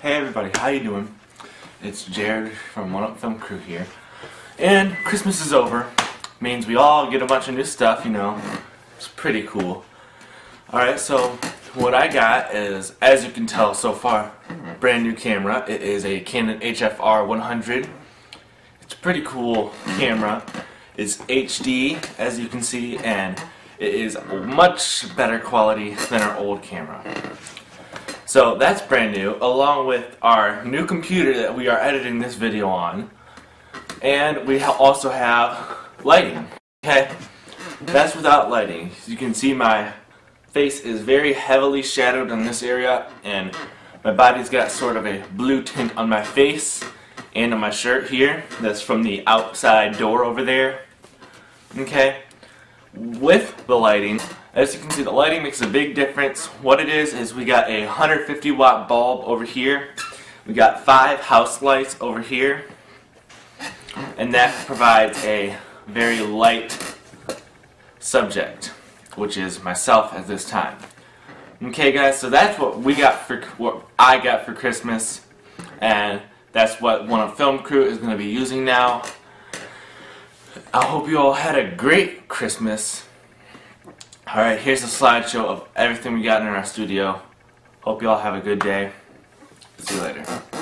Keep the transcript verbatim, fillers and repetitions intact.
Hey everybody, how you doing? It's Jared from One Up Film Crew here. And Christmas is over. Means we all get a bunch of new stuff, you know. It's pretty cool. Alright, so what I got is, as you can tell so far, brand new camera. It is a Canon H F R one hundred. It's a pretty cool camera. It's H D, as you can see, and it is much better quality than our old camera. So that's brand new, along with our new computer that we are editing this video on. And we ha also have lighting. Okay, that's without lighting. As you can see, my face is very heavily shadowed in this area, and my body's got sort of a blue tint on my face and on my shirt here. That's from the outside door over there. Okay. With the lighting, as you can see, the lighting makes a big difference. What it is is we got a one hundred fifty watt bulb over here, we got five house lights over here, and that provides a very light subject, which is myself at this time. Okay guys, so that's what we got for what I got for Christmas, and that's what One Up Film Crew is going to be using now. I hope you all had a great Christmas. Alright, here's a slideshow of everything we got in our studio. Hope you all have a good day. See you later.